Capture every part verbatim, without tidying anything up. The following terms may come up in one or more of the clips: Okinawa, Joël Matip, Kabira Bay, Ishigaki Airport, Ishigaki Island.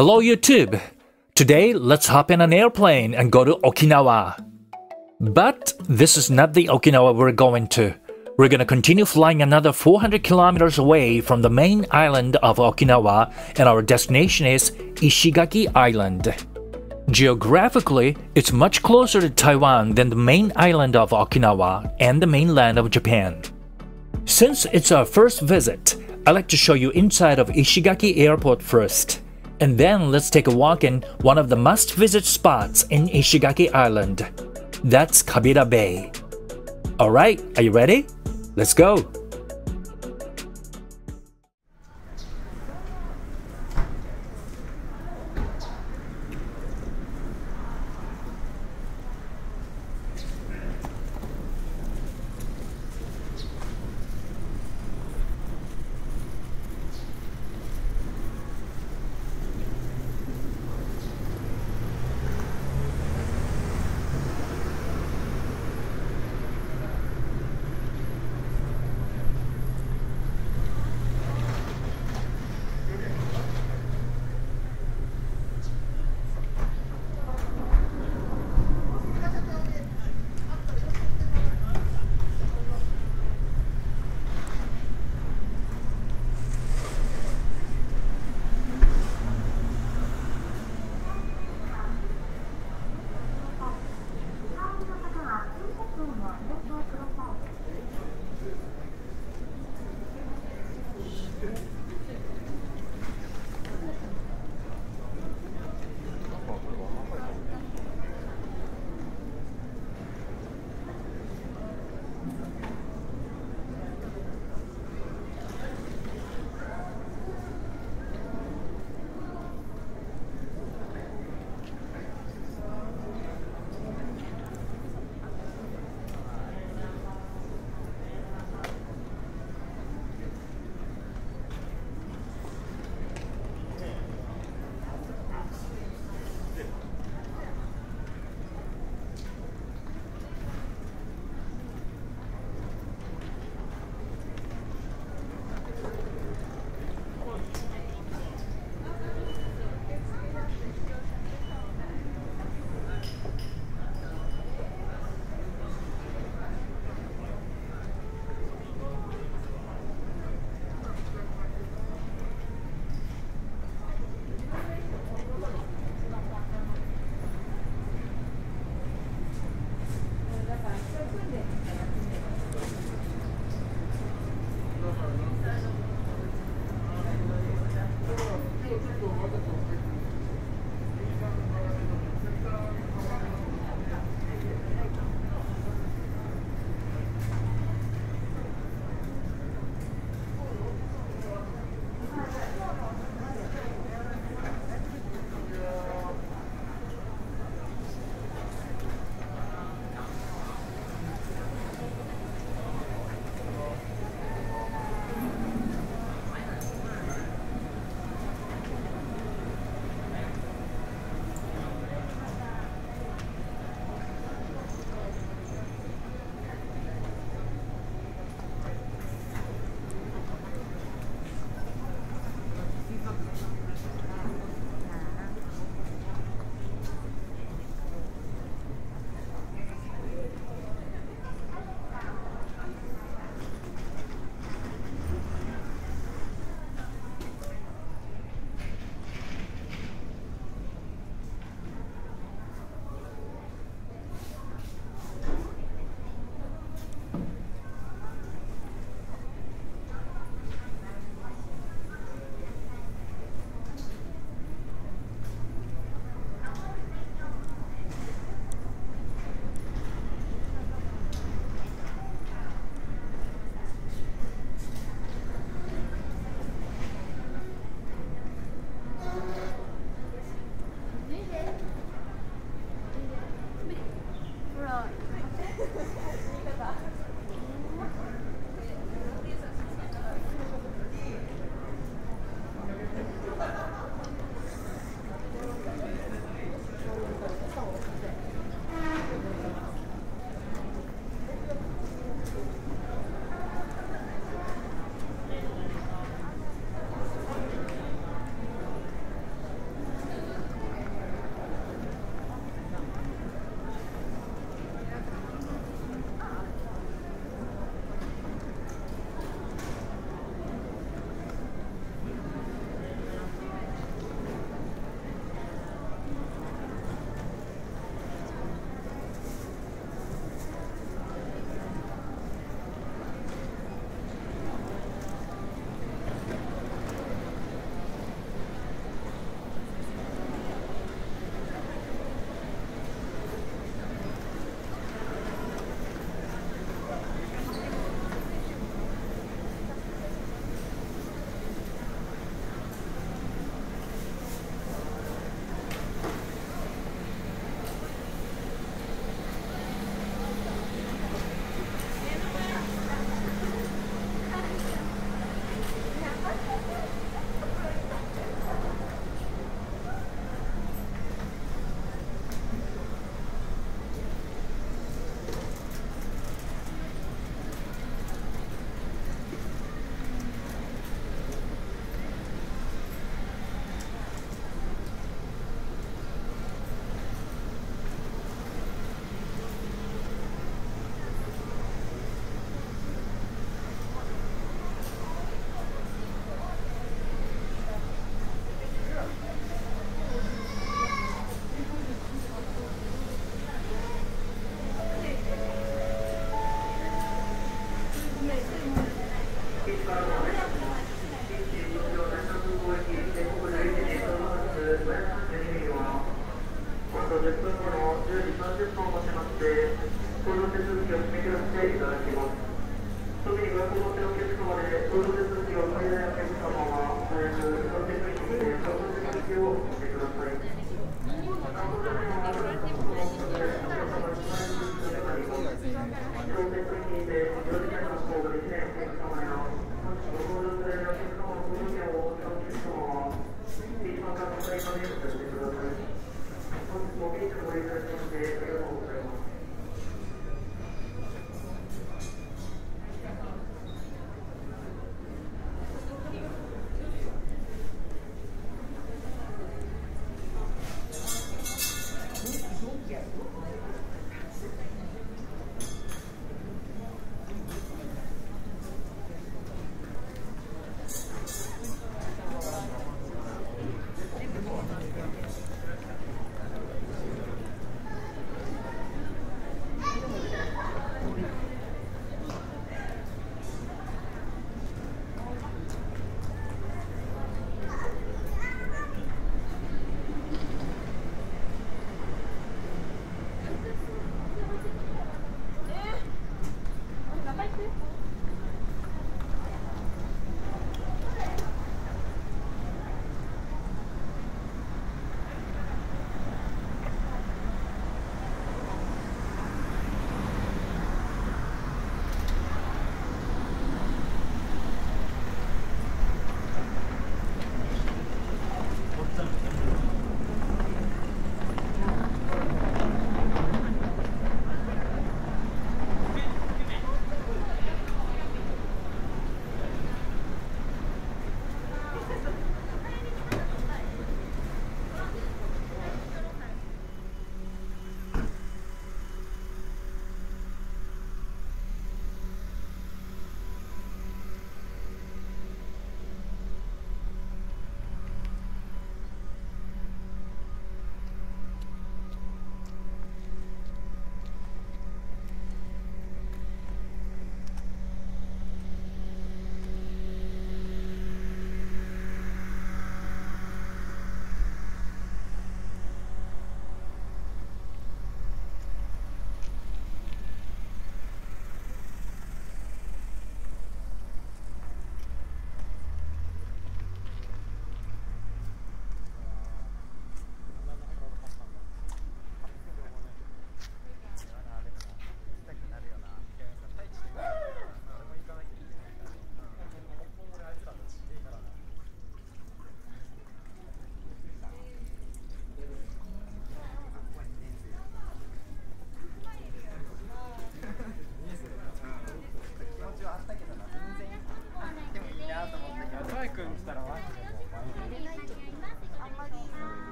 Hello YouTube! Today let's hop in an airplane and go to Okinawa. But this is not the Okinawa we're going to. We're gonna continue flying another four hundred kilometers away from the main island of Okinawa, and our destination is Ishigaki Island. Geographically, it's much closer to Taiwan than the main island of Okinawa and the mainland of Japan. Since it's our first visit, I'd like to show you inside of Ishigaki Airport first. And then let's take a walk in one of the must-visit spots in Ishigaki Island. That's Kabira Bay. Alright, are you ready? Let's go! 搭乗手続きを締め切らせていただきます。特に外国のお客様で搭乗手続きをされないお客様はご予約させていただきます。搭乗手続きをお受けください。観光客の方々のお客様にお手続きでご予約の方ができないお客様やご搭乗されないお客様のご予約をお客様は一番高い場面をさせてください。 ご検討をいただきましてありがとうございます。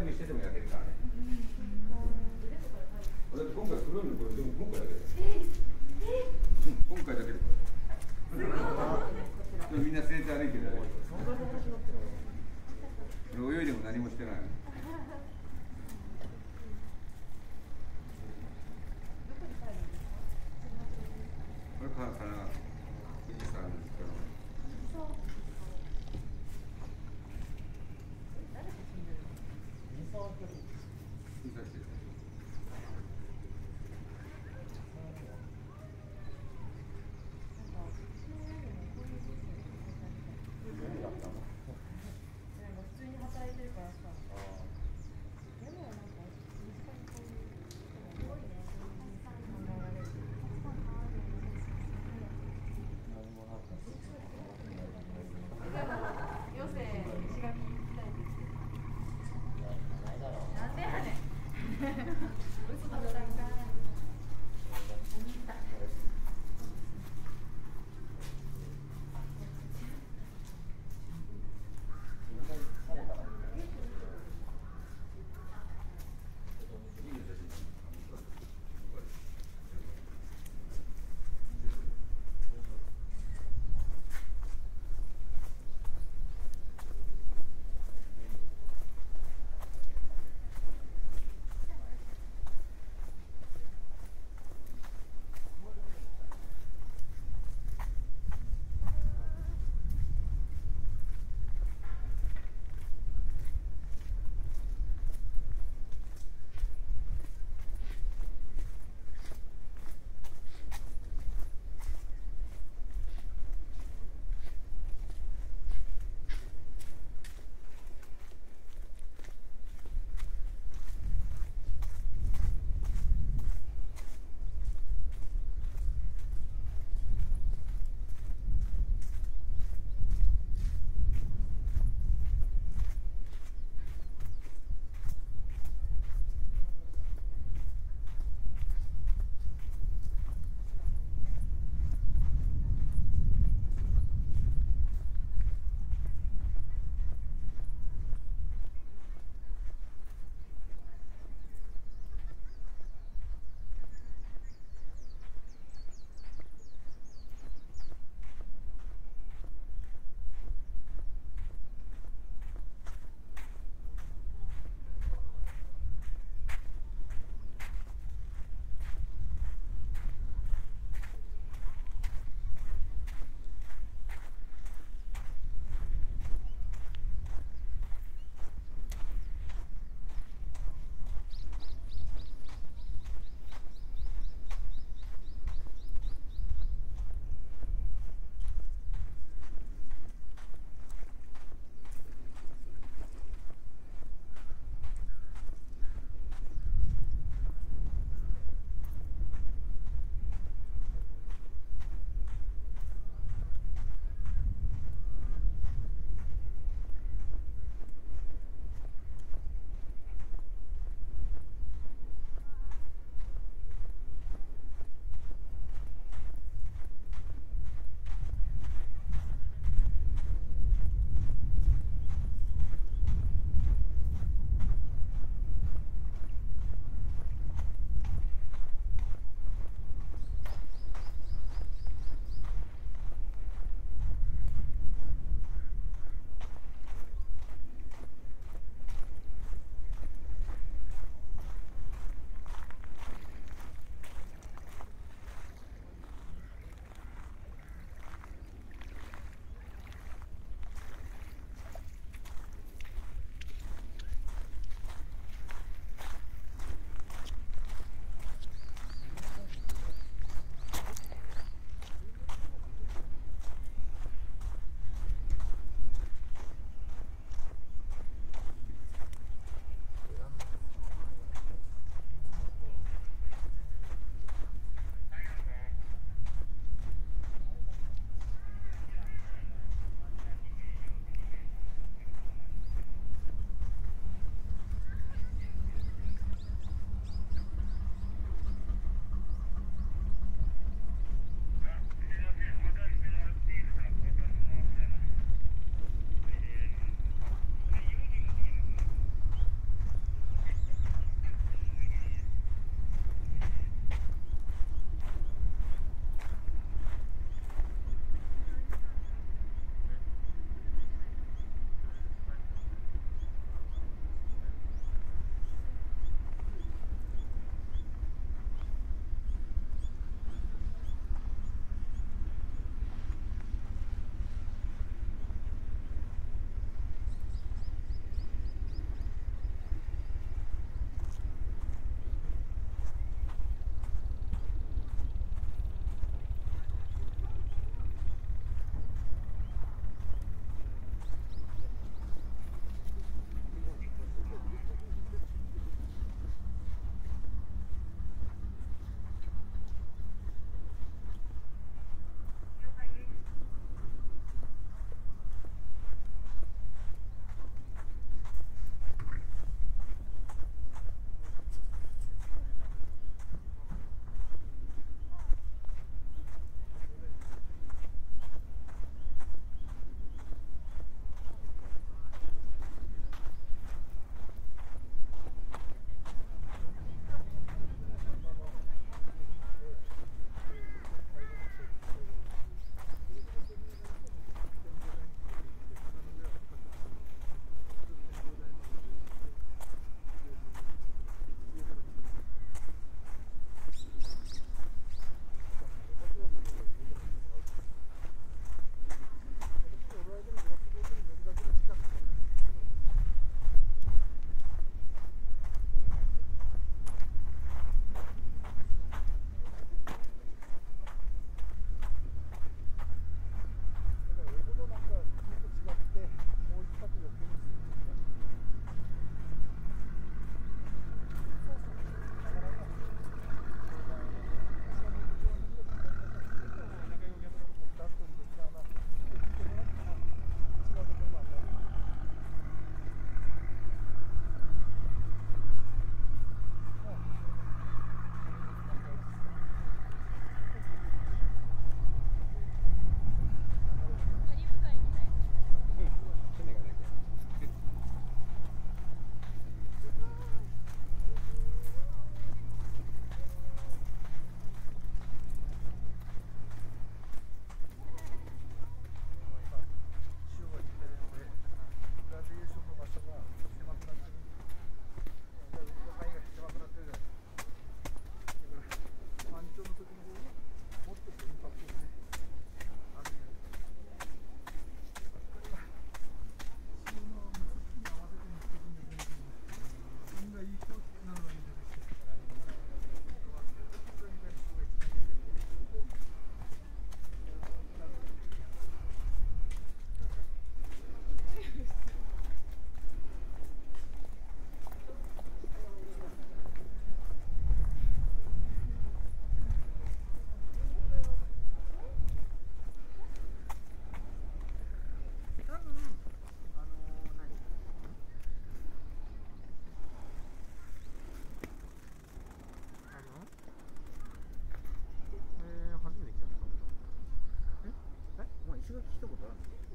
イブしてても焼けるからね。だって今回黒いのこれでも今回だけです。今回だけでこれ。みんな正座歩いてるだけ。泳いでも何もしてない。これかなかな富士山ですから。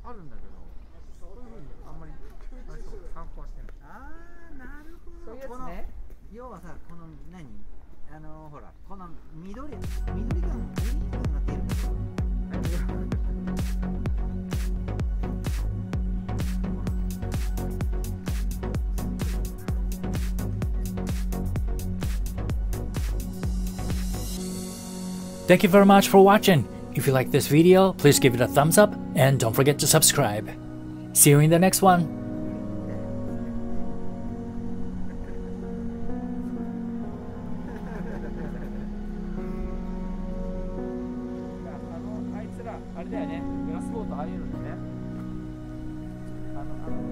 あるんだけど、そういうふうにあんまり参考はしてない。あー、なるほど。そういうやつね。要はさ、この何、あのー、ほらこの緑緑が緑がなってるんですよ。Thank you very much for watching. If you like this video, please give it a thumbs up and don't forget to subscribe. See you in the next one. I